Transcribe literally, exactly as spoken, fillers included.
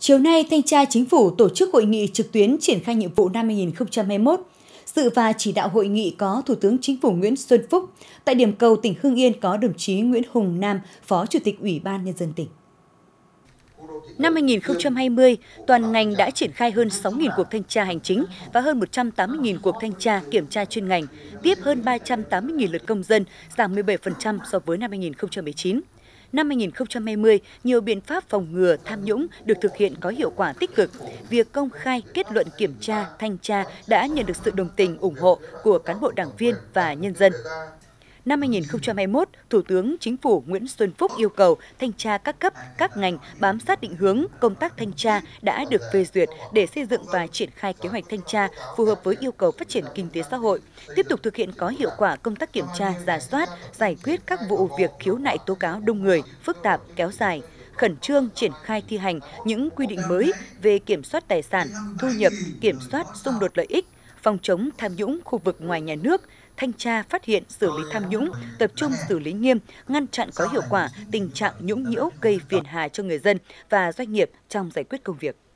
Chiều nay, Thanh tra Chính phủ tổ chức hội nghị trực tuyến triển khai nhiệm vụ năm hai nghìn không trăm hai mươi mốt. Dự và chỉ đạo hội nghị có Thủ tướng Chính phủ Nguyễn Xuân Phúc. Tại điểm cầu tỉnh Hưng Yên có đồng chí Nguyễn Hùng Nam, Phó Chủ tịch Ủy ban Nhân dân tỉnh. Năm hai nghìn không trăm hai mươi, toàn ngành đã triển khai hơn sáu nghìn cuộc thanh tra hành chính và hơn một trăm tám mươi nghìn cuộc thanh tra kiểm tra chuyên ngành, tiếp hơn ba trăm tám mươi nghìn lượt công dân, giảm mười bảy phần trăm so với năm hai nghìn không trăm mười chín. Năm hai nghìn không trăm hai mươi, nhiều biện pháp phòng ngừa tham nhũng được thực hiện có hiệu quả tích cực. Việc công khai kết luận kiểm tra, thanh tra đã nhận được sự đồng tình, ủng hộ của cán bộ đảng viên và nhân dân. Năm hai nghìn không trăm hai mươi mốt, Thủ tướng Chính phủ Nguyễn Xuân Phúc yêu cầu thanh tra các cấp, các ngành bám sát định hướng công tác thanh tra đã được phê duyệt để xây dựng và triển khai kế hoạch thanh tra phù hợp với yêu cầu phát triển kinh tế xã hội, tiếp tục thực hiện có hiệu quả công tác kiểm tra, rà soát, giải quyết các vụ việc khiếu nại tố cáo đông người, phức tạp, kéo dài, khẩn trương triển khai thi hành những quy định mới về kiểm soát tài sản, thu nhập, kiểm soát xung đột lợi ích, phòng chống tham nhũng khu vực ngoài nhà nước, thanh tra phát hiện xử lý tham nhũng, tập trung xử lý nghiêm, ngăn chặn có hiệu quả tình trạng nhũng nhiễu gây phiền hà cho người dân và doanh nghiệp trong giải quyết công việc.